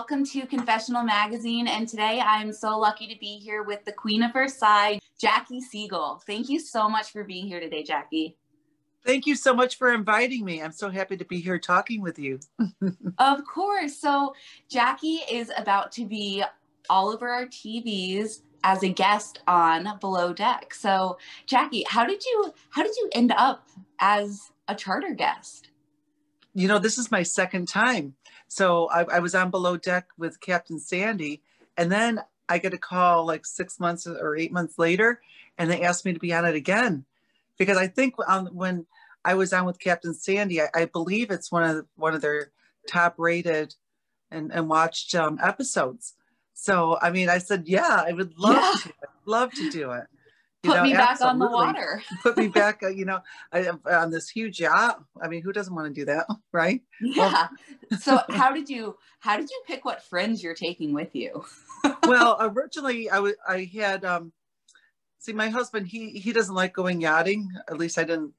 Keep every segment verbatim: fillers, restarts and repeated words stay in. Welcome to Confessional Magazine, and today I'm so lucky to be here with the Queen of Versailles, Jackie Siegel. Thank you so much for being here today, Jackie. Thank you so much for inviting me. I'm so happy to be here talking with you. Of course. So Jackie is about to be all over our T Vs as a guest on Below Deck. So Jackie, how did you how did you end up as a charter guest? You know, this is my second time. So I, I was on Below Deck with Captain Sandy, and then I got a call like six months or eight months later, and they asked me to be on it again. Because I think on, when I was on with Captain Sandy, I, I believe it's one of the, one of their top rated and, and watched um, episodes. So, I mean, I said, yeah, I would love yeah. to do it. Love to do it. You put know, me back absolutely. on the water. Put me back, uh, you know, I, on this huge yacht. I mean, who doesn't want to do that, right? Yeah. Well, so how did you, how did you pick what friends you're taking with you? Well, originally I, w I had, um, see, my husband, he he doesn't like going yachting. At least I didn't,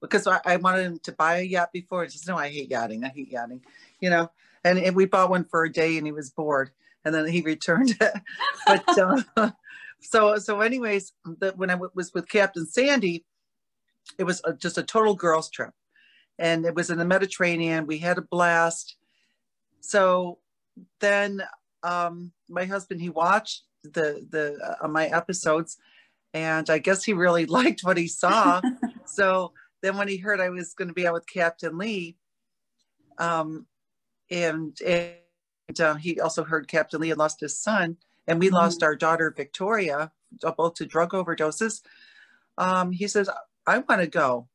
because I, I wanted him to buy a yacht before. He says, no, I hate yachting. I hate yachting, you know, and, and we bought one for a day and he was bored. And then he returned it. But uh, so, so anyways, the, when I was with Captain Sandy, it was a, just a total girls trip. And it was in the Mediterranean. We had a blast. So then um, my husband, he watched the, the uh, my episodes. And I guess he really liked what he saw. So then when he heard I was going to be out with Captain Lee, um, and... and And, uh, he also heard Captain Lee had lost his son, and we mm-hmm. lost our daughter Victoria, both to drug overdoses. Um, he says, I want to go.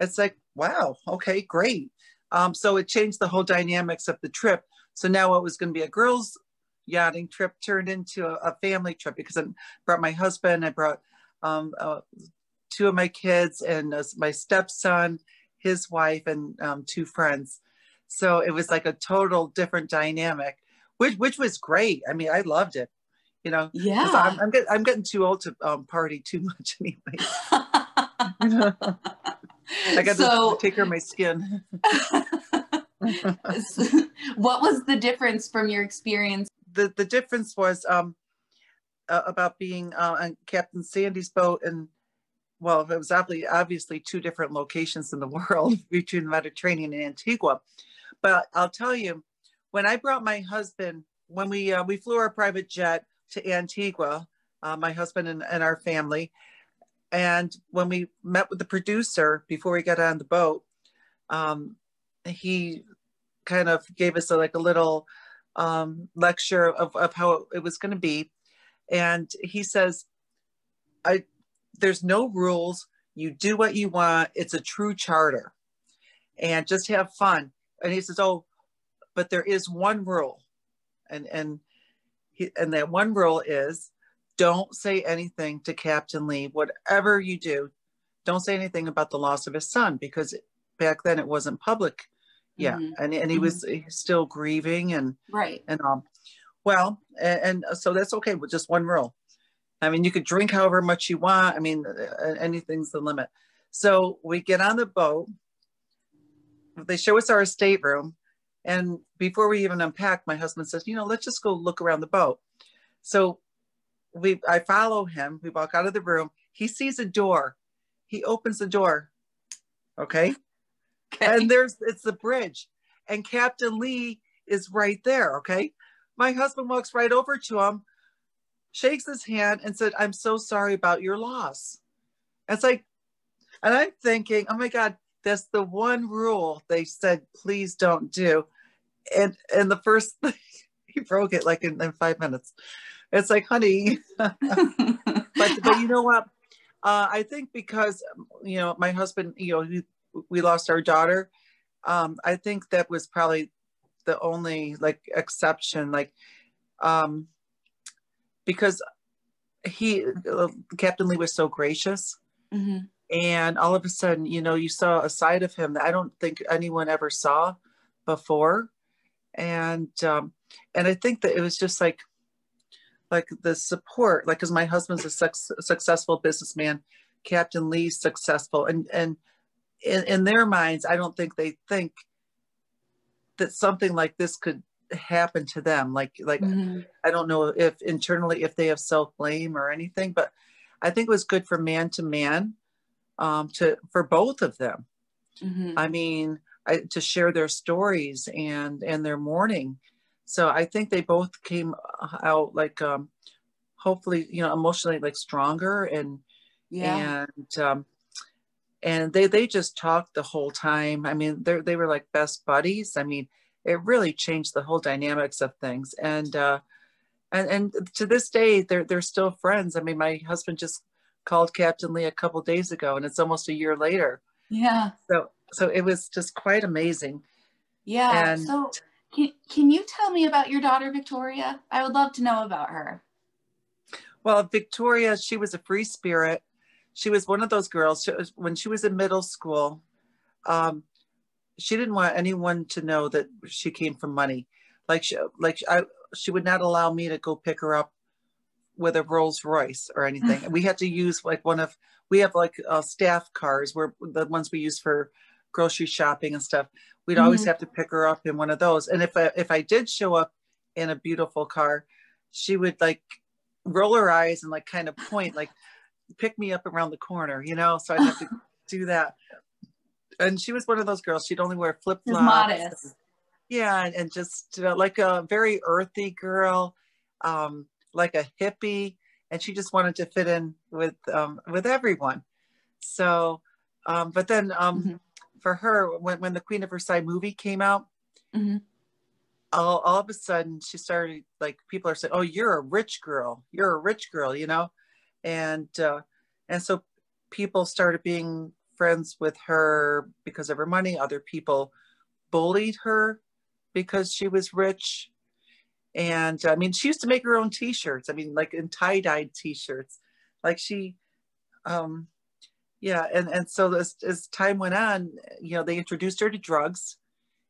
It's like, wow, okay, great. Um, so it changed the whole dynamics of the trip. So now what was going to be a girls' yachting trip turned into a, a family trip, because I brought my husband, I brought um, uh, two of my kids, and uh, my stepson, his wife, and um, two friends. So it was like a total different dynamic, which which was great. I mean, I loved it, you know. Yeah. I'm, I'm, get, I'm getting too old to um, party too much anyway. I got so, to take care of my skin. What was the difference from your experience? The, the difference was um, uh, about being uh, on Captain Sandy's boat and well, it was obviously, obviously two different locations in the world between the Mediterranean and Antigua. But I'll tell you, when I brought my husband, when we uh, we flew our private jet to Antigua, uh, my husband and, and our family, and when we met with the producer before we got on the boat, um, he kind of gave us a, like a little um, lecture of, of how it was going to be. And he says, I, there's no rules. You do what you want. It's a true charter. And just have fun. And he says, oh, but there is one rule. And and he, and that one rule is, don't say anything to Captain Lee. Whatever you do, don't say anything about the loss of his son, because back then it wasn't public yet. Mm-hmm. And, and he was mm-hmm. still grieving and, right. and um, well, and, and so that's okay with just one rule. I mean, you could drink however much you want. I mean, anything's the limit. So we get on the boat. They show us our stateroom. And before we even unpack, my husband says, you know, let's just go look around the boat. So we, I follow him. We walk out of the room. He sees a door. He opens the door. Okay. okay. And there's, it's the bridge. And Captain Lee is right there. Okay. My husband walks right over to him, shakes his hand and said, I'm so sorry about your loss. It's like, and I'm thinking, oh my God, that's the one rule they said, please don't do. And and the first thing, he broke it like in, in five minutes. It's like, honey, but, but you know what? Uh, I think because, you know, my husband, you know, he, we lost our daughter. Um, I think that was probably the only like exception, like, um, because he, uh, Captain Lee was so gracious. Mm-hmm. And all of a sudden, you know, you saw a side of him that I don't think anyone ever saw before. And, um, and I think that it was just like, like the support, like, cause my husband's a su- successful businessman, Captain Lee's successful. And, and in, in their minds, I don't think they think that something like this could happened to them. Like, like mm-hmm. I don't know if internally, if they have self-blame or anything, but I think it was good for man to man, um, to, for both of them. Mm-hmm. I mean, I, to share their stories and, and their mourning. So I think they both came out like, um, hopefully, you know, emotionally like stronger and, yeah. and, um, and they, they just talked the whole time. I mean, they they were like best buddies. I mean, it really changed the whole dynamics of things. And, uh, and, and to this day, they're, they're still friends. I mean, my husband just called Captain Lee a couple of days ago, and it's almost a year later. Yeah. So, so it was just quite amazing. Yeah. And so can, can you tell me about your daughter, Victoria? I would love to know about her. Well, Victoria, she was a free spirit. She was one of those girls, she, when she was in middle school, um, she didn't want anyone to know that she came from money. Like, she, like I, she would not allow me to go pick her up with a Rolls Royce or anything. We had to use like one of, we have like uh, staff cars, where the ones we use for grocery shopping and stuff. We'd mm-hmm. always have to pick her up in one of those. And if I, if I did show up in a beautiful car, she would like roll her eyes and like kind of point, like, pick me up around the corner, you know, so I'd have to do that. And she was one of those girls, she'd only wear flip-flops. Modest. And, yeah, and, and just uh, like a very earthy girl, um, like a hippie, and she just wanted to fit in with um, with everyone. So, um, but then um, mm-hmm. for her, when, when the Queen of Versailles movie came out, mm-hmm. all, all of a sudden she started, like, people are saying, oh, you're a rich girl, you're a rich girl, you know? And uh, and so people started being friends with her because of her money. Other people bullied her because she was rich. And I mean, she used to make her own t-shirts. I mean, like in tie-dyed t-shirts. Like she, um, yeah. And, and so as, as time went on, you know, they introduced her to drugs,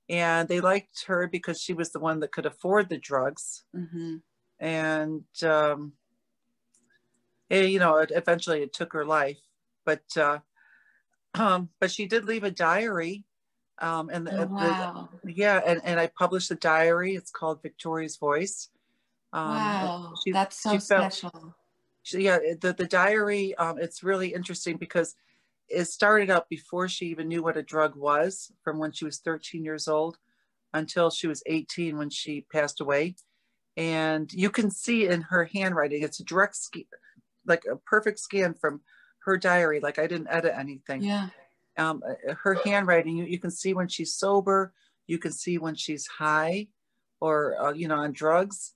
and they liked her because she was the one that could afford the drugs. Mm-hmm. And... Um, It, you know, it, eventually it took her life, but uh, um, but she did leave a diary, um, and the, oh, wow. the, yeah, and, and I published the diary. It's called Victoria's Voice. Um, wow, she, that's so she special. Felt, she, yeah, the the diary. Um, it's really interesting because it started out before she even knew what a drug was, from when she was thirteen years old until she was eighteen when she passed away, and you can see in her handwriting. It's a direct. Ski- like a perfect scan from her diary. Like I didn't edit anything. Yeah. Um, her handwriting, you, you can see when she's sober, you can see when she's high or, uh, you know, on drugs.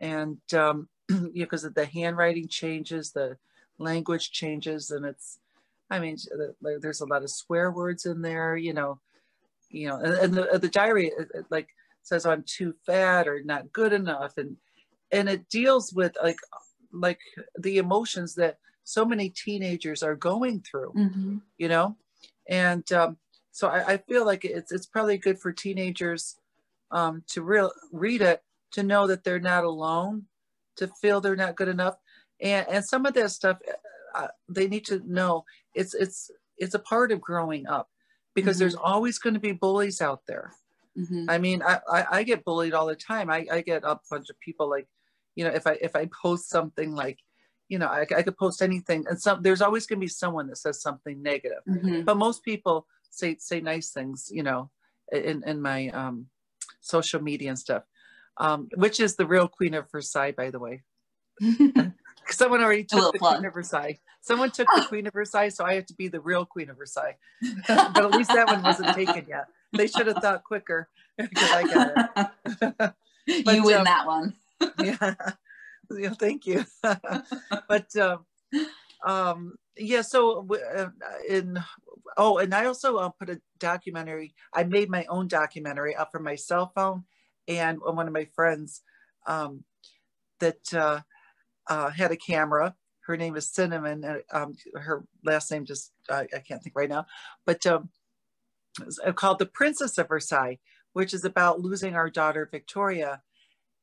And, um, you know, cause the handwriting changes, the language changes, and it's, I mean, there's a lot of swear words in there, you know, you know, and, and the, the diary like says I'm too fat or not good enough. And, and it deals with like, like the emotions that so many teenagers are going through, mm-hmm. you know? And um, so I, I feel like it's it's probably good for teenagers um, to real read it, to know that they're not alone, to feel they're not good enough. And, and some of that stuff, uh, they need to know it's, it's, it's a part of growing up, because mm-hmm. there's always going to be bullies out there. Mm-hmm. I mean, I, I, I get bullied all the time. I, I get a bunch of people like, you know, if I if I post something like, you know, I, I could post anything, and some there's always going to be someone that says something negative. Mm-hmm. But most people say say nice things, you know, in in my um, social media and stuff, um, which is the real Queen of Versailles, by the way. Someone already took the plug. Queen of Versailles. Someone took the Queen of Versailles, so I have to be the real Queen of Versailles. But at least that one wasn't taken yet. They should have thought quicker, because I got it. But, you win um, that one. yeah. yeah, thank you. But um, um, yeah, so uh, in oh, and I also uh, put a documentary. I made my own documentary up for my cell phone, and one of my friends um, that uh, uh, had a camera. Her name is Cinnamon. And, um, her last name just uh, I can't think right now. But um, it's called The Princess of Versailles, which is about losing our daughter Victoria.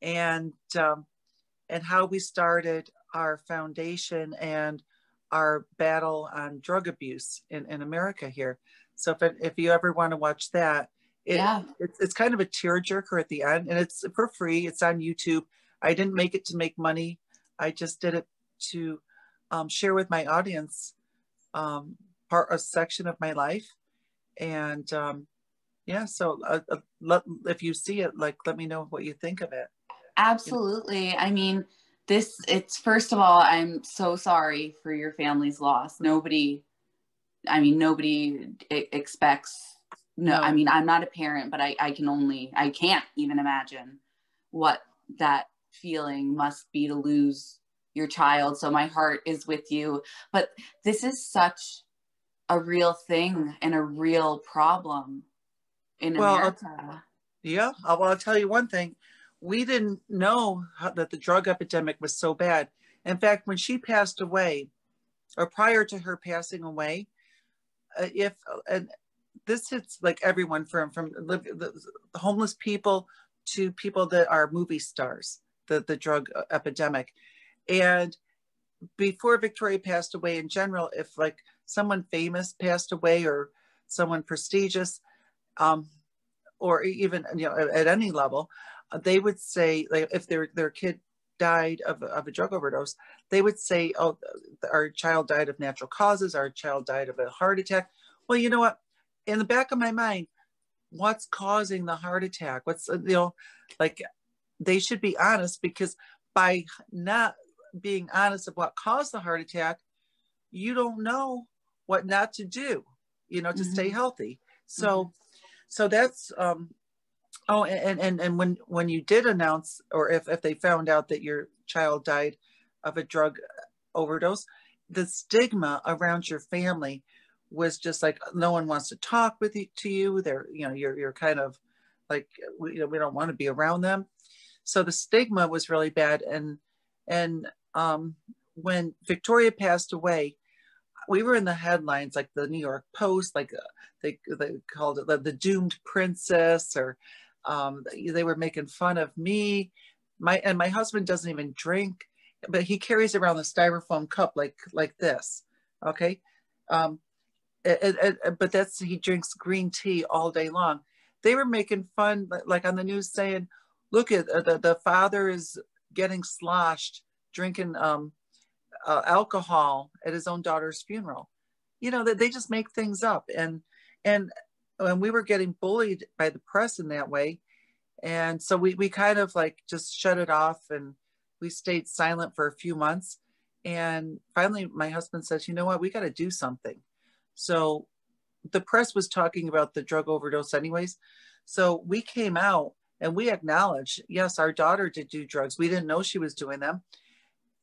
And um, and how we started our foundation and our battle on drug abuse in, in America here. So if, if you ever want to watch that, It, yeah. It's, it's kind of a tearjerker at the end, and it's for free. It's on YouTube. I didn't make it to make money. I just did it to um, share with my audience um, part a section of my life. And um, yeah, so uh, uh, let, if you see it, like, let me know what you think of it. Absolutely. You know? I mean, this, it's, first of all, I'm so sorry for your family's loss. Nobody, I mean, nobody expects. No, I mean, I'm not a parent, but I, I can only, I can't even imagine what that feeling must be to lose your child. So my heart is with you, but this is such a real thing and a real problem in well, America. Yeah, well, I'll tell you one thing. We didn't know how, that the drug epidemic was so bad. In fact, when she passed away, or prior to her passing away, uh, if an this hits like everyone from, from the homeless people to people that are movie stars, the, the drug epidemic. And before Victoria passed away, in general, if like someone famous passed away or someone prestigious, um, or even, you know, at, at any level, they would say, like, if their, their kid died of, of a drug overdose, they would say, oh, our child died of natural causes, our child died of a heart attack. Well, you know what? In the back of my mind, what's causing the heart attack? What's, you know, like, they should be honest, because by not being honest of what caused the heart attack, you don't know what not to do, you know, to mm-hmm. stay healthy. So, mm-hmm. so that's, um, oh, and, and, and when, when you did announce, or if, if they found out that your child died of a drug overdose, the stigma around your family was just like, no one wants to talk with you, to you. They're, you know, you're, you're kind of like, we, you know, we don't want to be around them. So the stigma was really bad. And, and um, when Victoria passed away, we were in the headlines, like the New York Post, like uh, they, they called it the, the doomed princess, or um, they were making fun of me. My, and my husband doesn't even drink, but he carries around the styrofoam cup like, like this. Okay. Um, It, it, it, but that's, he drinks green tea all day long. They were making fun, like on the news, saying, look at uh, the, the father is getting sloshed, drinking um, uh, alcohol at his own daughter's funeral. You know, that they just make things up. And, and, and we were getting bullied by the press in that way. And so we, we kind of like just shut it off, and we stayed silent for a few months. And finally my husband says, you know what, we got to do something. So the press was talking about the drug overdose anyways. So we came out and we acknowledged, yes, our daughter did do drugs. We didn't know she was doing them.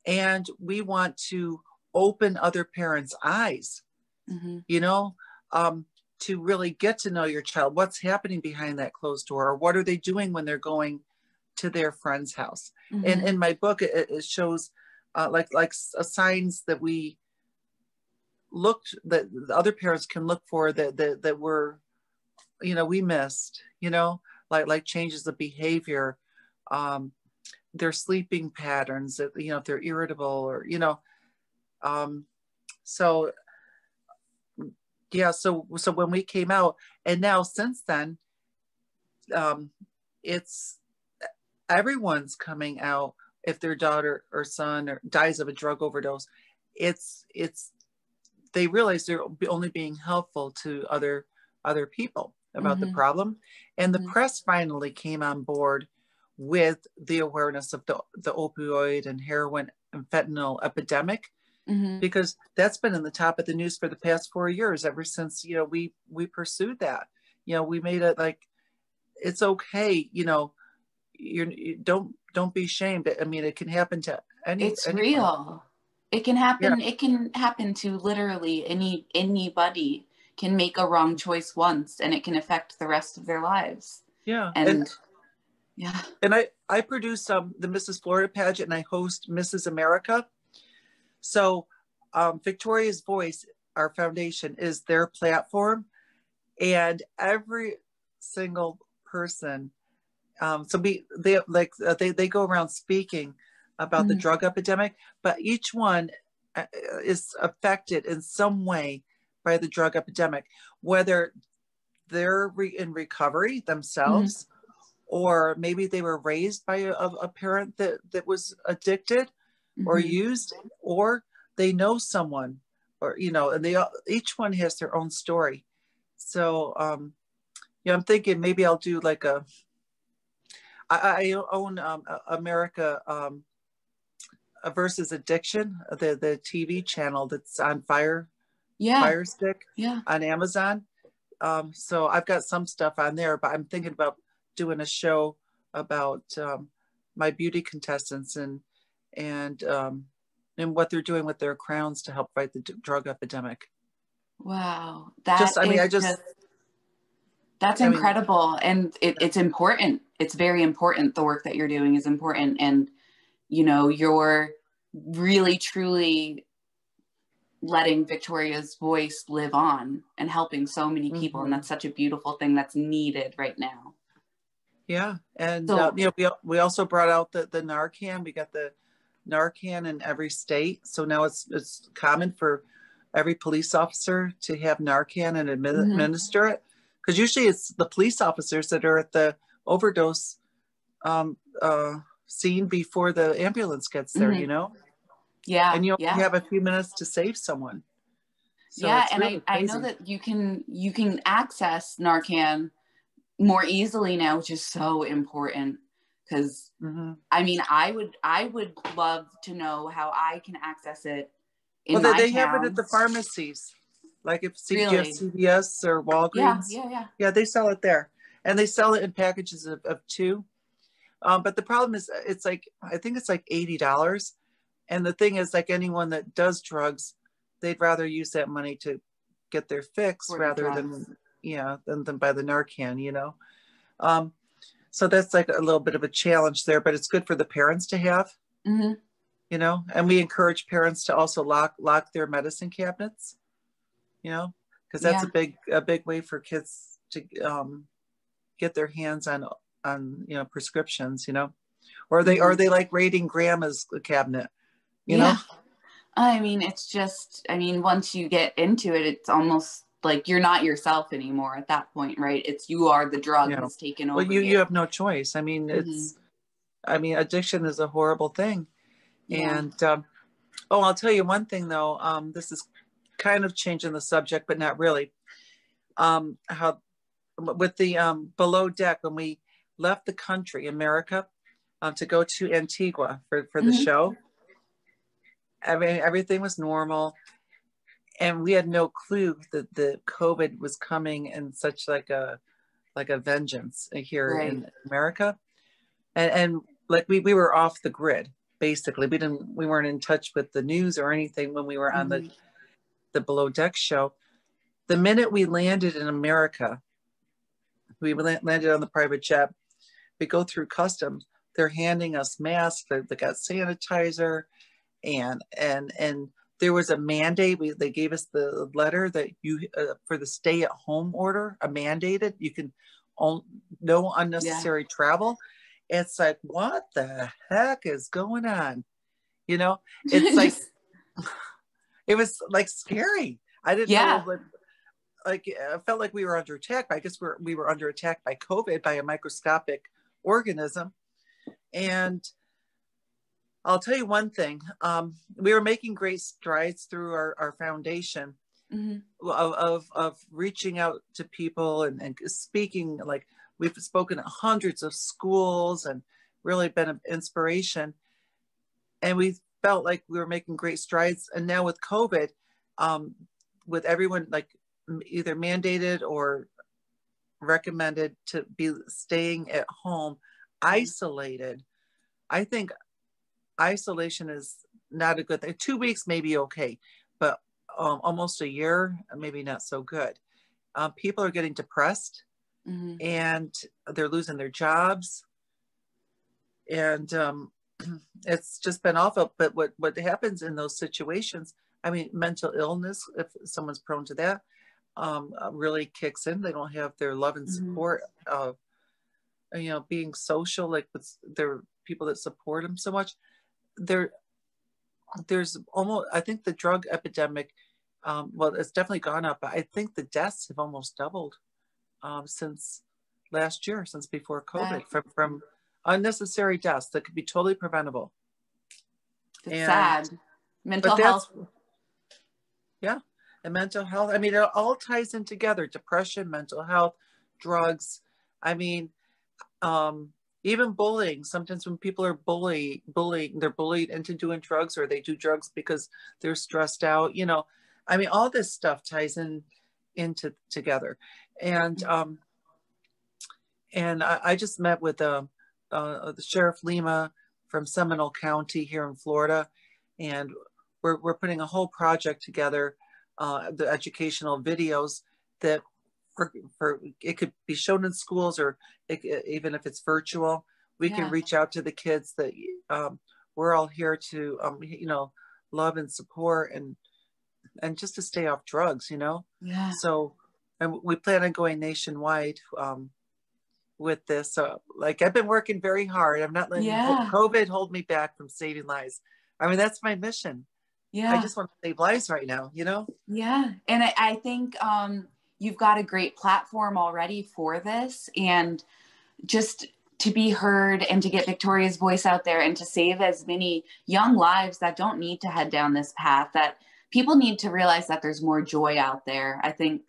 And we want to open other parents' eyes, mm-hmm. you know, um, to really get to know your child. What's happening behind that closed door? Or what are they doing when they're going to their friend's house? Mm-hmm. And in my book, it, it shows uh, like, like signs that we looked that the other parents can look for that, that that were, you know, we missed, you know, like like changes of behavior, um, their sleeping patterns, that, you know, if they're irritable or, you know, um, so yeah, so so when we came out, and now since then, um, it's everyone's coming out if their daughter or son or dies of a drug overdose. It's it's. They realize they're only being helpful to other other people about mm-hmm. the problem. And the mm-hmm. press finally came on board with the awareness of the, the opioid and heroin and fentanyl epidemic, mm-hmm. because that's been in the top of the news for the past four years, ever since, you know, we, we pursued that. You know, we made it like, it's okay, you know, you're, you don't, don't be ashamed. I mean, it can happen to any. It's anyone. Real. It can happen. Yeah. It can happen to literally any anybody can make a wrong choice once, and it can affect the rest of their lives. Yeah, and, and yeah. And I I produce um, the Missus Florida pageant, and I host Missus America. So um, Victoria's Voice, our foundation, is their platform, and every single person. Um, so we they like they they go around speaking about mm-hmm. the drug epidemic, but each one is affected in some way by the drug epidemic, whether they're re in recovery themselves, mm-hmm. or maybe they were raised by a, a parent that, that was addicted mm-hmm. or used, or they know someone, or, you know, and they all, each one has their own story. So, um, yeah, I'm thinking maybe I'll do like a, I, I own um, America um, versus Addiction, the, the T V channel that's on Fire, yeah. Fire Stick yeah. on Amazon. Um, so I've got some stuff on there, but I'm thinking about doing a show about um, my beauty contestants and and um, and what they're doing with their crowns to help fight the d drug epidemic. Wow, that just, I mean, I just, just that's I incredible, mean, and it, it's important. It's very important. The work that you're doing is important, and you know you're really truly letting Victoria's voice live on and helping so many people, mm-hmm. and that's such a beautiful thing that's needed right now. Yeah, and so, uh, you know, we we also brought out the the Narcan. We got the Narcan in every state, so now it's it's common for every police officer to have Narcan and admi mm-hmm. administer it, because usually it's the police officers that are at the overdose um, uh, scene before the ambulance gets there, mm-hmm. you know? Yeah. And you only yeah. have a few minutes to save someone. So yeah, and really I, I know that you can, you can access Narcan more easily now, which is so important, because mm-hmm. I mean, I would, I would love to know how I can access it in well, my they town. Have it at the pharmacies. Like if really? C V S or Walgreens. Yeah, yeah, yeah. Yeah, they sell it there. And they sell it in packages of, of two. Um, but the problem is it's like, I think it's like eighty dollars. And the thing is, like anyone that does drugs, they'd rather use that money to get their fix rather than, you know, than, than by the Narcan, you know. Um, so that's like a little bit of a challenge there, but it's good for the parents to have, mm-hmm. you know. And we encourage parents to also lock, lock their medicine cabinets, you know, because that's yeah. a big, a big way for kids to um, get their hands on on you know prescriptions, you know, or they are they like raiding grandma's cabinet, you yeah. know. I mean, it's just, I mean, once you get into it, it's almost like you're not yourself anymore at that point, right? It's you are the drug yeah. that's taken over. Well, you you, you have no choice. I mean, mm-hmm. it's, I mean, addiction is a horrible thing, yeah. and um, oh, I'll tell you one thing though. Um, this is kind of changing the subject, but not really. Um, how with the um, below deck when we left the country, America, um, to go to Antigua for, for the mm-hmm. show. I mean, everything was normal. And we had no clue that the COVID was coming in such like a, like a vengeance here right. in America. And, and like we, we were off the grid, basically. We didn't, we weren't in touch with the news or anything when we were on mm-hmm. the, the Below Deck show. The minute we landed in America, we landed on the private jet. We go through customs. They're handing us masks. They, they got sanitizer, and and and there was a mandate. We, they gave us the letter that you uh, for the stay-at-home order, a mandated. You can own, no unnecessary yeah. travel. It's like, what the heck is going on? You know, it's like it was like scary. I didn't yeah. know what. Like I felt like we were under attack. I guess we're, we were under attack by COVID, by a microscopic organism. And I'll tell you one thing. Um, we were making great strides through our, our foundation mm-hmm. of, of, of reaching out to people and, and speaking. Like we've spoken at hundreds of schools and really been an inspiration. And we felt like we were making great strides. And now with COVID, um, with everyone like, either mandated or recommended to be staying at home, isolated. I think isolation is not a good thing. Two weeks may be okay, but um, almost a year, maybe not so good. Um, people are getting depressed mm-hmm. and they're losing their jobs. And um, it's just been awful. But what, what happens in those situations, I mean, mental illness, if someone's prone to that, Um, really kicks in. They don't have their love and support mm-hmm. of, you know, being social, like with their people that support them so much. There, there's almost, I think the drug epidemic, um, well, it's definitely gone up, but I think the deaths have almost doubled um, since last year, since before COVID, right. from, from unnecessary deaths that could be totally preventable. It's and, sad. Mental health. Yeah. And mental health, I mean, it all ties in together. Depression, mental health, drugs. I mean, um, even bullying. Sometimes when people are bully, bullying, they're bullied into doing drugs, or they do drugs because they're stressed out. You know, I mean, all this stuff ties in into together. And um, and I, I just met with uh, uh, the Sheriff Lima from Seminole County here in Florida, and we're we're putting a whole project together. Uh, the educational videos that for, for it could be shown in schools, or it, even if it's virtual, we yeah. can reach out to the kids that um, we're all here to, um, you know, love and support, and and just to stay off drugs, you know. Yeah. So, and we plan on going nationwide um, with this. So, like, I've been working very hard. I'm not letting yeah. COVID hold me back from saving lives. I mean, that's my mission. Yeah. I just want to save lives right now, you know? Yeah. And I, I think um, you've got a great platform already for this, and just to be heard and to get Victoria's voice out there and to save as many young lives that don't need to head down this path, that people need to realize that there's more joy out there. I think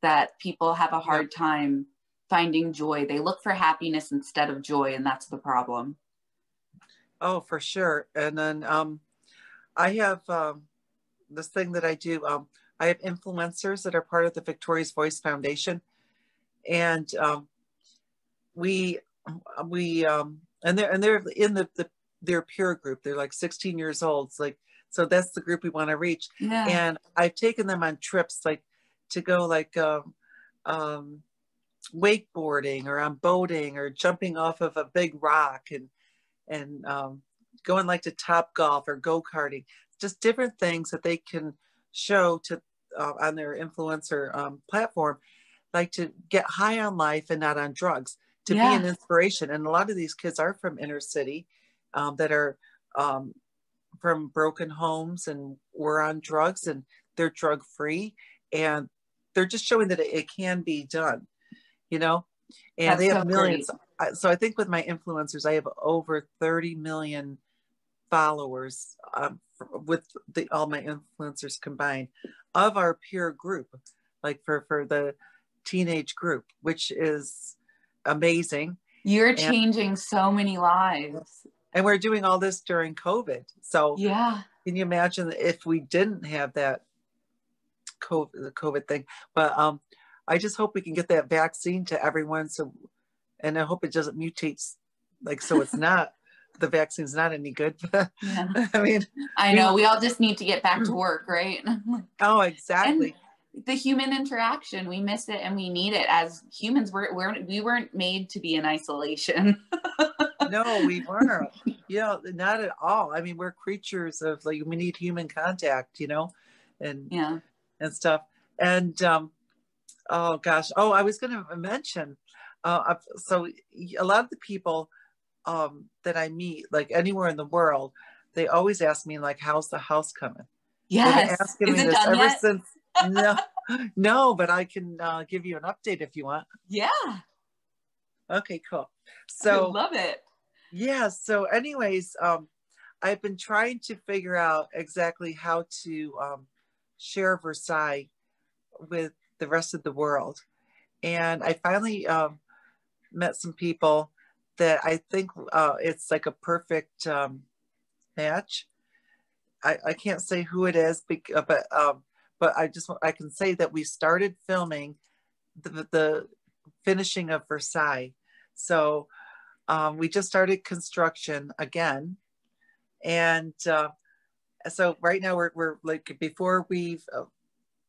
that people have a hard yeah. time finding joy. They look for happiness instead of joy, and that's the problem. Oh, for sure. And then, um, I have um, this thing that I do. Um, I have influencers that are part of the Victoria's Voice Foundation, and um, we we um, and they're and they're in the, the their peer group. They're like sixteen years old. It's like, so that's the group we want to reach. Yeah. And I've taken them on trips, like to go like um, um, wakeboarding, or on boating, or jumping off of a big rock, and and um, going like to Top Golf or go-karting, just different things that they can show to uh, on their influencer um, platform, like to get high on life and not on drugs, to yeah. be an inspiration. And a lot of these kids are from inner city um, that are um, from broken homes and were on drugs, and they're drug-free, and they're just showing that it, it can be done, you know? And That's they have so millions. Great. So I think with my influencers, I have over thirty million followers um, with the, all my influencers combined, of our peer group, like for, for the teenage group, which is amazing. You're and, changing so many lives. And we're doing all this during COVID. So yeah, can you imagine if we didn't have that COVID, the COVID thing? But um, I just hope we can get that vaccine to everyone. So, and I hope it doesn't mutate, like, so it's not the vaccine's not any good. yeah. I mean, I know we all just need to get back to work, right? Oh, exactly. And the human interaction, we miss it, and we need it as humans. We're, we're we weren't made to be in isolation. No, we weren't. You know, not at all. I mean, we're creatures of, like, we need human contact, you know, and yeah, and stuff. And um, oh gosh, oh, I was going to mention. Uh, so a lot of the people Um, that I meet, like anywhere in the world, they always ask me, like, how's the house coming? Yes. Asking me this ever yet? Since no, no, but I can uh, give you an update if you want. Yeah. Okay, cool. So I love it. Yeah. So anyways, um, I've been trying to figure out exactly how to um, share Versailles with the rest of the world. And I finally um, met some people that I think uh, it's like a perfect um, match. I, I can't say who it is, but um, but I just I can say that we started filming the, the finishing of Versailles. So um, we just started construction again, and uh, so right now we're we're like before we've uh,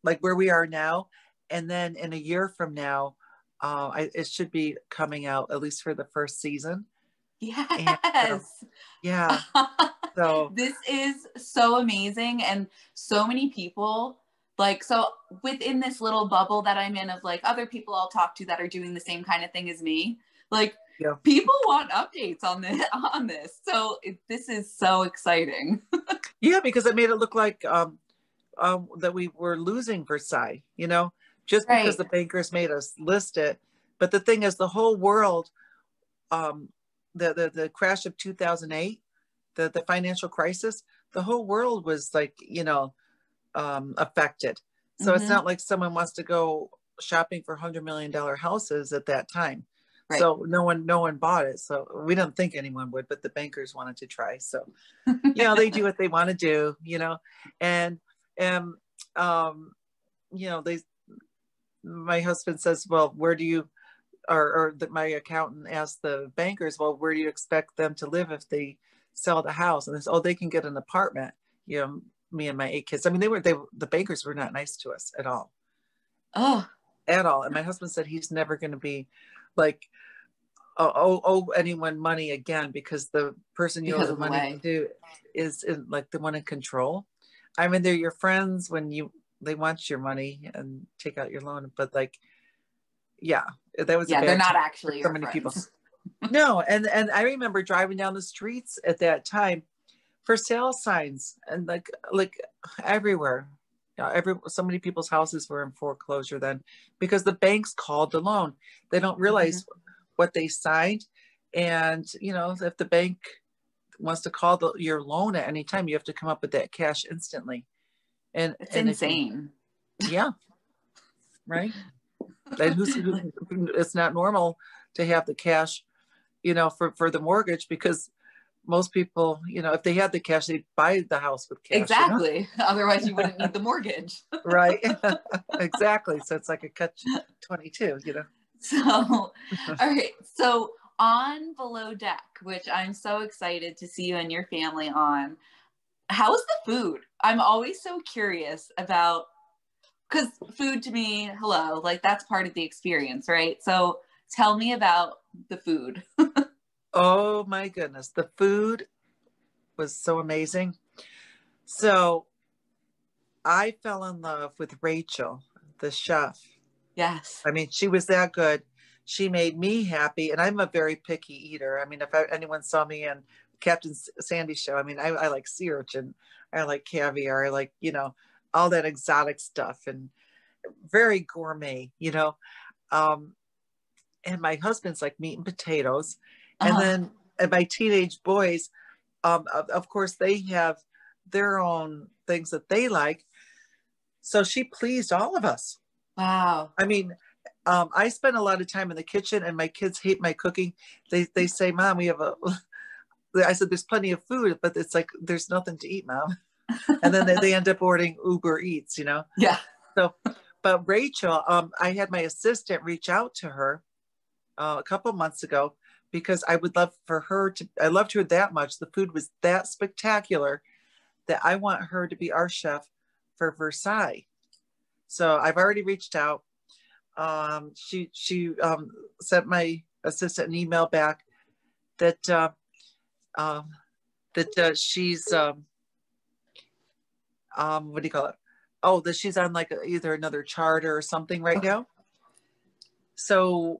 like where we are now, and then in a year from now. Uh, I, it should be coming out, at least for the first season. Yes. And, so, yeah. So this is so amazing. And so many people, like, so within this little bubble that I'm in of, like, other people I'll talk to that are doing the same kind of thing as me, like yeah. people want updates on this, on this. So it, this is so exciting. Yeah, because it made it look like um, um, that we were losing Versailles, you know? just right. because the bankers made us list it. But the thing is, the whole world, um, the, the, the crash of two thousand eight, the, the financial crisis, the whole world was like, you know, um, affected. So mm-hmm. it's not like someone wants to go shopping for one hundred million dollars houses at that time. Right. So no one, no one bought it. So we didn't think anyone would, but the bankers wanted to try. So, you know, they do what they want to do, you know, and, and, um, you know, they, my husband says, well, where do you, or, or that my accountant asked the bankers, well, where do you expect them to live if they sell the house? And they said, oh, they can get an apartment. You know, me and my eight kids. I mean, they were, they, the bankers were not nice to us at all. Oh, at all. And my husband said, he's never going to be like, oh, owe anyone money again, because the person you owe the money to is in, like the one in control. I mean, they're your friends when you, they want your money and take out your loan, but like, yeah, that was, yeah, they're not actually your friends. So many people. No. And, and I remember driving down the streets at that time for sale signs and like, like everywhere. You know, every, so many people's houses were in foreclosure then because the banks called the loan. They don't realize mm-hmm. what they signed. And, you know, if the bank wants to call the, your loan at any time, you have to come up with that cash instantly. And it's and insane. It, yeah. Right. And who's, who's, it's not normal to have the cash, you know, for, for the mortgage, because most people, you know, if they had the cash, they'd buy the house with cash. Exactly. You know? Otherwise you wouldn't need the mortgage. Right. Exactly. So it's like a catch twenty-two, you know? So, all right. So on Below Deck, which I'm so excited to see you and your family on, how's the food? I'm always so curious about, because food to me, hello, like that's part of the experience, right? So tell me about the food. Oh my goodness. The food was so amazing. So I fell in love with Rachel, the chef. Yes. I mean, she was that good. She made me happy. And I'm a very picky eater. I mean, if I, anyone saw me in Captain Sandy's show, I mean, I, I like sea urchin. I like caviar. I like, you know, all that exotic stuff and very gourmet, you know. Um, and my husband's like meat and potatoes. And uh-huh. then and my teenage boys, um, of, of course, they have their own things that they like. So she pleased all of us. Wow. I mean, um, I spend a lot of time in the kitchen and my kids hate my cooking. They they say, Mom, we have a, I said, there's plenty of food, but it's like, there's nothing to eat, Mom. And then they, they end up ordering Uber Eats, you know? Yeah. So, but Rachel, um, I had my assistant reach out to her uh, a couple months ago, because I would love for her to, I loved her that much. The food was that spectacular that I want her to be our chef for Versailles. So I've already reached out. Um, she she um, sent my assistant an email back that uh, um, that uh, she's, um, um, what do you call it? Oh, that she's on like a, either another charter or something right now. So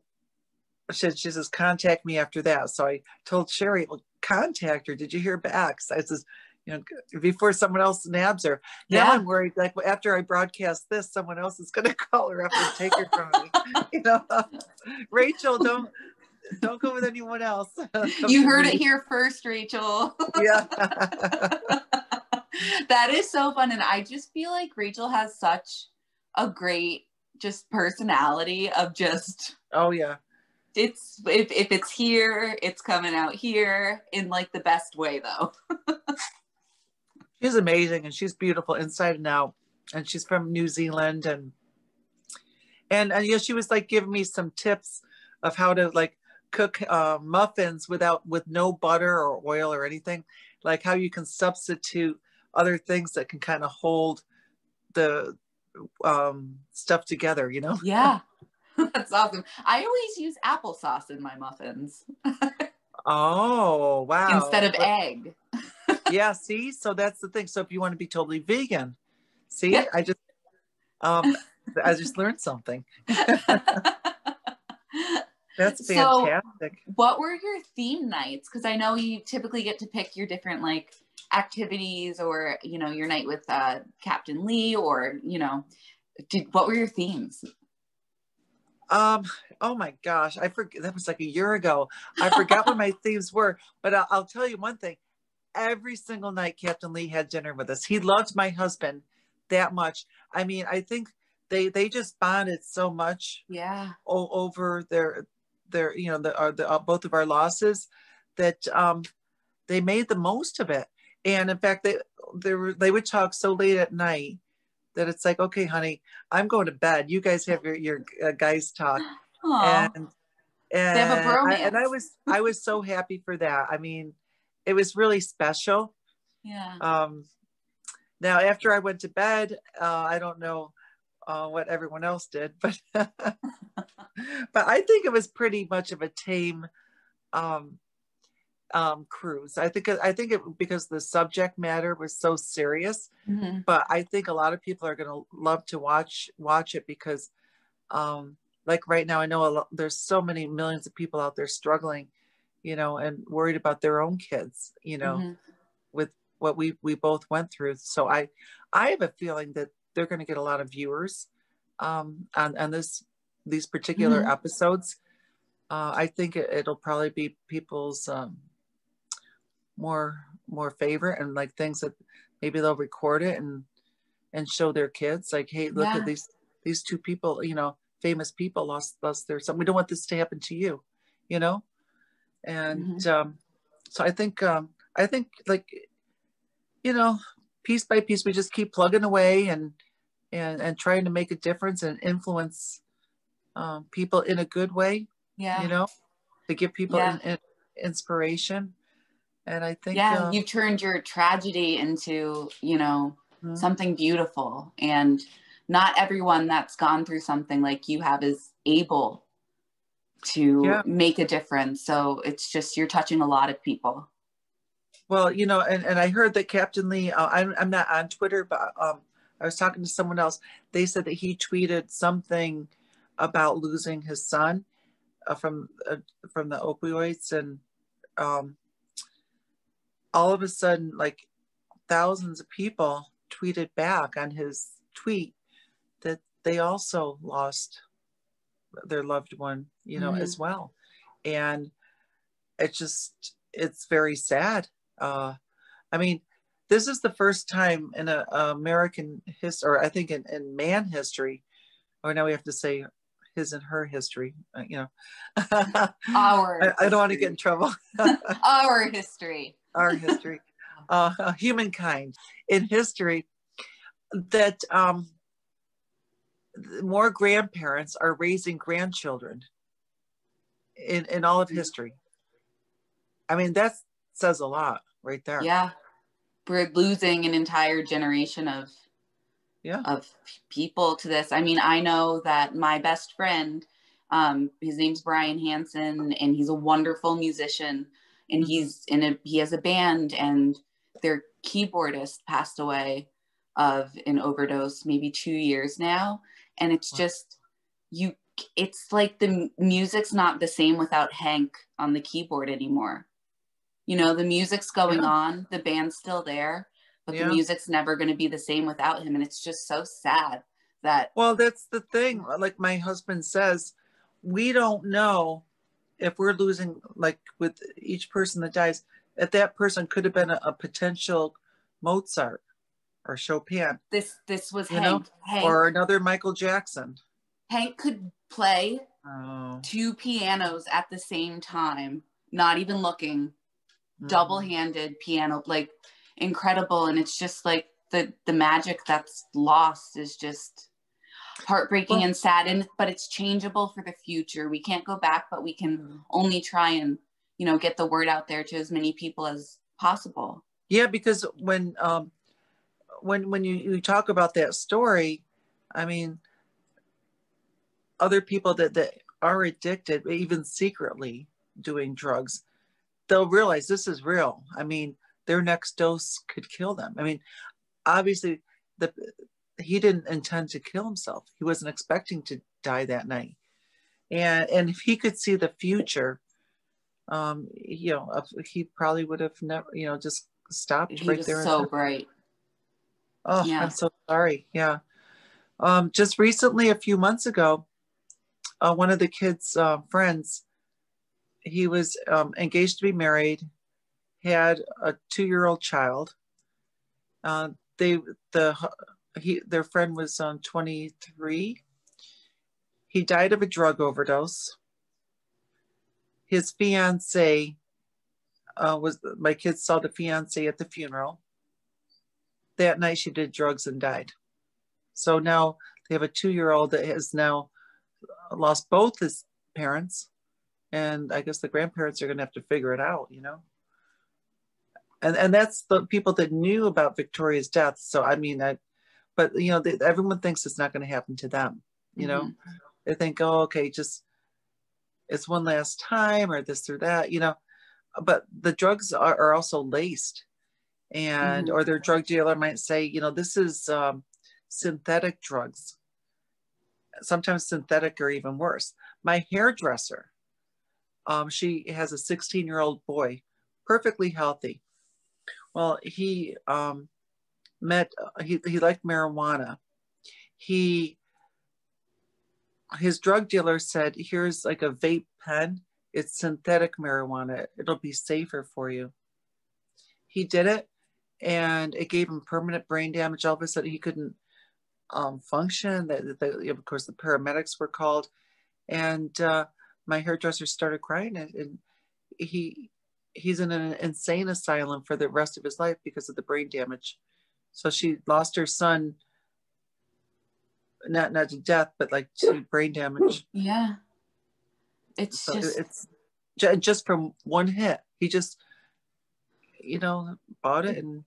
She, she says, contact me after that. So I told Sherry, well, contact her. Did you hear back? So I says, you know, before someone else nabs her. Now yeah. I'm worried, like, well, after I broadcast this, someone else is going to call her up and take her from me. You know, Rachel, don't don't go with anyone else. You heard me. It here first, Rachel. Yeah. That is so fun. And I just feel like Rachel has such a great just personality of just. Oh, yeah. It's if, if it's here, it's coming out here in like the best way though. She's amazing and she's beautiful inside and out. And she's from New Zealand and and, and yeah, she was like giving me some tips of how to like cook uh, muffins without with no butter or oil or anything. Like how you can substitute other things that can kind of hold the um, stuff together, you know? Yeah. That's awesome. I always use applesauce in my muffins. Oh, wow. Instead of but, egg. Yeah, see? So that's the thing. So if you want to be totally vegan, see, yeah. I just um, I just learned something. That's fantastic. So what were your theme nights? Because I know you typically get to pick your different like activities or, you know, your night with uh, Captain Lee or, you know, Did, what were your themes? Um, oh my gosh, I forget, that was like a year ago. I forgot what my themes were, but I'll, I'll tell you one thing. Every single night, Captain Lee had dinner with us. He loved my husband that much. I mean, I think they, they just bonded so much yeah. o- over their, their, you know, the, uh, the uh, both of our losses that um, they made the most of it. And in fact, they, they, were, they would talk so late at night that it's like, okay, honey, I'm going to bed. You guys have your, your uh, guys talk. Aww. And, and, they have a bromance. I, and I was, I was so happy for that. I mean, it was really special. Yeah. Um, now after I went to bed, uh, I don't know uh, what everyone else did, but, but I think it was pretty much of a tame um, um, cruise. I think, I think it, because the subject matter was so serious, mm-hmm. but I think a lot of people are going to love to watch, watch it because um, like right now, I know a lot, there's so many millions of people out there struggling, you know, and worried about their own kids, you know, mm-hmm. with what we, we both went through. So I, I have a feeling that they're going to get a lot of viewers um, on, on this, these particular mm-hmm. episodes. Uh, I think it, it'll probably be people's um, more, more favorite and like things that maybe they'll record it and, and show their kids like, hey, look yeah. at these, these two people, you know, famous people lost, lost their son. We don't want this to happen to you, you know? And mm-hmm. um, so I think, um, I think like, you know, piece by piece, we just keep plugging away and, and, and trying to make a difference and influence um, people in a good way. Yeah. You know, to give people yeah. in, in inspiration. And I think, yeah, um, you turned your tragedy into, you know, mm-hmm. something beautiful, and not everyone that's gone through something like you have is able to yeah. make a difference. So it's just, you're touching a lot of people. Well, you know, and, and I heard that Captain Lee, uh, I'm, I'm not on Twitter, but um, I was talking to someone else. They said that he tweeted something about losing his son uh, from, uh, from the opioids. And um, all of a sudden, like thousands of people tweeted back on his tweet that they also lost their loved one, you know, mm-hmm. as well. And it's just, it's very sad. Uh, I mean, this is the first time in a, a American history, or I think in, in man history, or now we have to say his and her history, uh, you know. Our I, I don't want to get in trouble. Our history. Our history. Uh, humankind in history that, um, more grandparents are raising grandchildren in, in all of history. I mean, that says a lot right there. Yeah. We're losing an entire generation of, yeah. of people to this. I mean, I know that my best friend, um, his name's Brian Hansen, and he's a wonderful musician, and he's in a, he has a band, and their keyboardist passed away of an overdose maybe two years now. And it's just, you, it's like the music's not the same without Hank on the keyboard anymore. You know, the music's going yeah. on, the band's still there, but yeah. the music's never going to be the same without him. And it's just so sad that. Well, that's the thing. Like my husband says, we don't know if we're losing, like with each person that dies, that that person could have been a, a potential Mozart or Chopin. This this was Hank, know, Hank. Or another Michael Jackson. Hank could play oh. two pianos at the same time, not even looking, mm. double-handed piano, like incredible. And it's just like the, the magic that's lost is just heartbreaking well, and sad, and, but it's changeable for the future. We can't go back, but we can only try and, you know, get the word out there to as many people as possible. Yeah, because when, um, when when you, you talk about that story, I mean, other people that, that are addicted, even secretly doing drugs, they'll realize this is real. I mean, their next dose could kill them. I mean, obviously, the he didn't intend to kill himself. He wasn't expecting to die that night. And, and if he could see the future, um, you know, he probably would have never, you know, just stopped he right there. He was so bright. Oh, yeah. I'm so sorry. Yeah. Um, just recently, a few months ago, uh, one of the kids' uh, friends, he was um, engaged to be married, had a two-year-old child. Uh, they, the, he, their friend was um, twenty-three. He died of a drug overdose. His fiance uh, was, my kids saw the fiance at the funeral. That night she did drugs and died. So now they have a two-year-old that has now lost both his parents. And I guess the grandparents are gonna have to figure it out, you know? And and that's the people that knew about Victoria's death. So, I mean, I, but you know, they, everyone thinks it's not gonna happen to them, you know? Mm-hmm. They think, oh, okay, just, it's one last time or this or that, you know, but the drugs are, are also laced and, mm-hmm. or their drug dealer might say, you know, this is um, synthetic drugs. Sometimes synthetic are even worse. My hairdresser, um, she has a sixteen year old boy, perfectly healthy. Well, he um, met, he, he liked marijuana. He, his drug dealer said, here's like a vape pen. It's synthetic marijuana. It'll be safer for you. He did it and it gave him permanent brain damage. All of a sudden he couldn't um, function. They, they, of course, the paramedics were called and uh, my hairdresser started crying and, and he he's in an insane asylum for the rest of his life because of the brain damage. So she lost her son, not not to death, but like to brain damage. Yeah, it's so just it's just from one hit. He just, you know, bought it, and,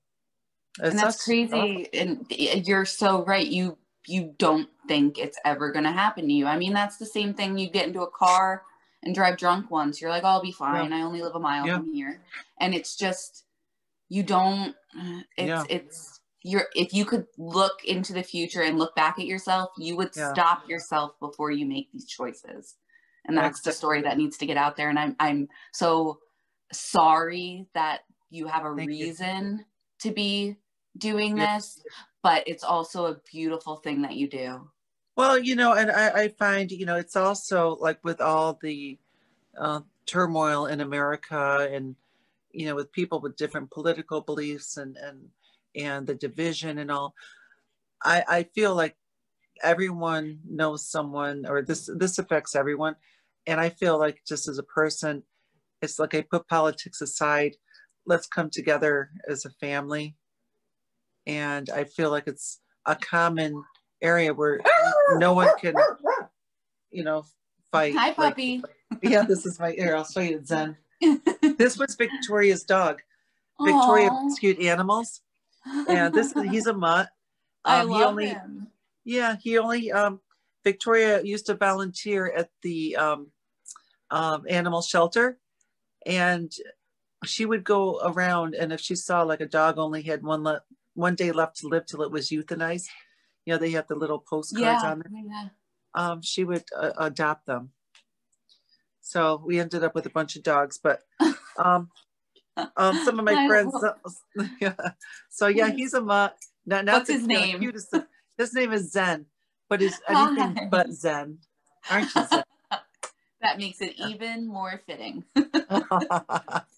and that's crazy. And you're so right. You you don't think it's ever gonna happen to you. I mean, that's the same thing. You get into a car and drive drunk once. You're like, oh, I'll be fine. Yeah. I only live a mile yeah. from here, and it's just you don't. It's yeah. it's. You're, if you could look into the future and look back at yourself, you would yeah. stop yourself before you make these choices. And that's, that's the story that needs to get out there. And I'm, I'm so sorry that you have a Thank reason you. to be doing yeah. this, but it's also a beautiful thing that you do. Well, you know, and I, I find, you know, it's also like with all the uh, turmoil in America and, you know, with people with different political beliefs and, and, and the division and all, I, I feel like everyone knows someone, or this this affects everyone. And I feel like just as a person, it's like I put politics aside. Let's come together as a family. And I feel like it's a common area where no one can, you know, fight. Hi, puppy. Like, yeah, this is my ear. I'll show you Zen. This was Victoria's dog. Victoria rescued animals. And this, he's a mutt. Um, I love he only, him. Yeah, he only, um, Victoria used to volunteer at the um, um, animal shelter. And she would go around, and if she saw like a dog only had one le one day left to live till it was euthanized, you know, they have the little postcards yeah, on them. Yeah. Um, she would uh, adopt them. So we ended up with a bunch of dogs, but... Um, Um, some of my friends. So yeah. so yeah, he's a mutt. Not, not What's his name? Cutest, his name is Zen, but is anything Hi. but Zen. Aren't you Zen? That makes it even more fitting. yeah,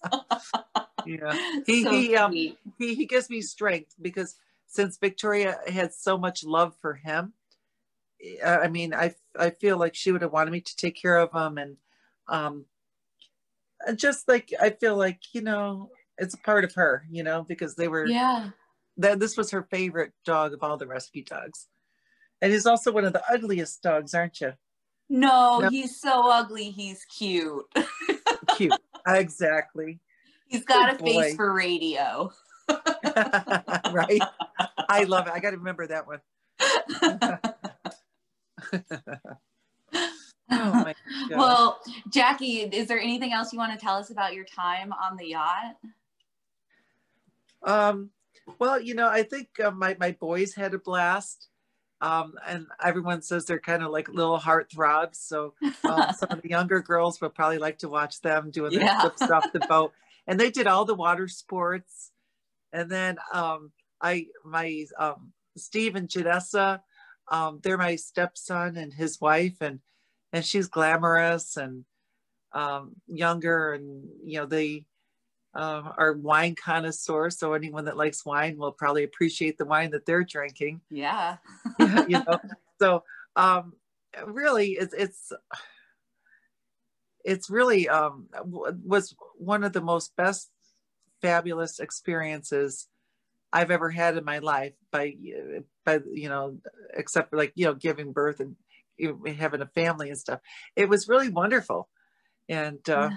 he so he, um, he he gives me strength because since Victoria had so much love for him, I mean, I I feel like she would have wanted me to take care of him and. Um, Just like, I feel like, you know, it's a part of her, you know, because they were, yeah. Th this was her favorite dog of all the rescue dogs. And he's also one of the ugliest dogs, aren't you? No, no? He's so ugly. He's cute. Cute. Exactly. He's got Good a boy. face for radio. Right? I love it. I got to remember that one. Oh my God. Well, Jackie, is there anything else you want to tell us about your time on the yacht? Um, well, you know, I think uh, my, my boys had a blast. Um, and everyone says they're kind of like little heartthrobs. So um, some of the younger girls would probably like to watch them doing their yeah. flips off the boat. And they did all the water sports. And then um, I, my um, Steve and Janessa, Um, they're my stepson and his wife, and and she's glamorous and um, younger, and you know they uh, are wine connoisseurs. So anyone that likes wine will probably appreciate the wine that they're drinking. Yeah, you know. So um, really, it's it's it's really um, was one of the most best, fabulous experiences I've ever had in my life, by, by, you know, except for like, you know, giving birth and having a family and stuff. It was really wonderful. And uh,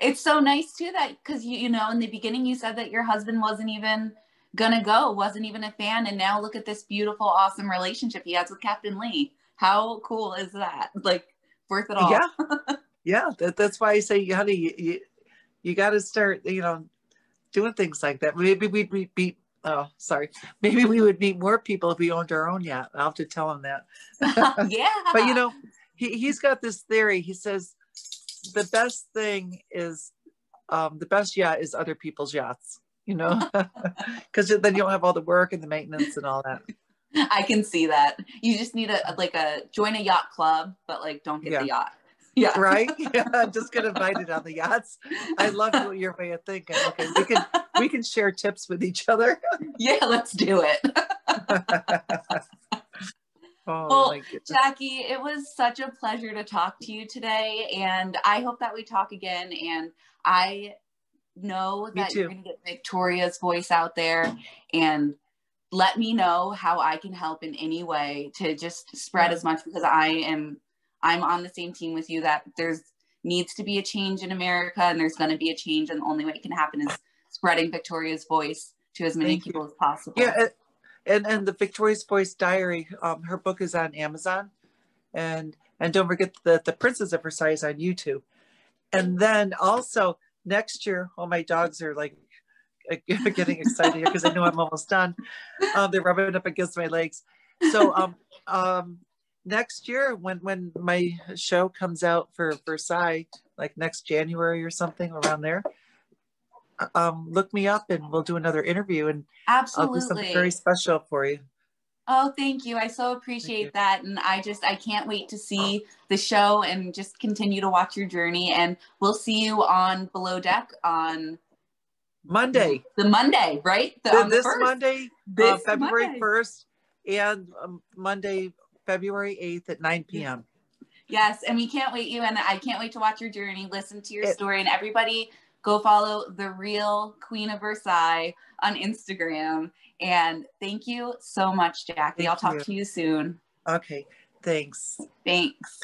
it's so nice too that, cause you, you know, in the beginning you said that your husband wasn't even gonna go, wasn't even a fan. And now look at this beautiful, awesome relationship he has with Captain Lee. How cool is that? Like worth it all. Yeah. Yeah. That, that's why I say, honey, you, you, you got to start, you know, doing things like that. Maybe we'd be, be Oh, sorry. Maybe we would meet more people if we owned our own yacht. I'll have to tell him that. Yeah. But you know, he, he's got this theory. He says, the best thing is, um, the best yacht is other people's yachts, you know, because then you don't have all the work and the maintenance and all that. I can see that. You just need a, like a, join a yacht club, but like don't get yeah. the yacht. Yeah. Right. Yeah. I'm just get invited on the yachts. I love your way of thinking. Okay, we can we can share tips with each other. Yeah, let's do it. Oh, well, my Jackie, it was such a pleasure to talk to you today, and I hope that we talk again. And I know that you're going to get Victoria's voice out there, and let me know how I can help in any way to just spread yeah. as much, because I am. I'm on the same team with you that there's needs to be a change in America, and there's going to be a change, and the only way it can happen is spreading Victoria's voice to as many Thank people you. As possible. Yeah, and, and the Victoria's Voice Diary, um, her book is on Amazon, and and don't forget that The Princess of Versailles is on YouTube. And then also next year, oh, my dogs are like getting excited here because I know I'm almost done. Um, they're rubbing up against my legs. So, um, um. Next year, when when my show comes out for Versailles, like next January or something around there, um, look me up and we'll do another interview, and absolutely, I'll do something very special for you. Oh, thank you! I so appreciate that, and I just I can't wait to see the show and just continue to watch your journey. And we'll see you on Below Deck on Monday. The Monday, right? The, the, this first. Monday, this uh, February first, and um, Monday. February eighth at nine p m Yes, and we can't wait you, and I can't wait to watch your journey, listen to your it, story, and everybody go follow The Real Queen of Versailles on Instagram. And thank you so much, Jackie. I'll talk you. to you soon. Okay, thanks. Thanks.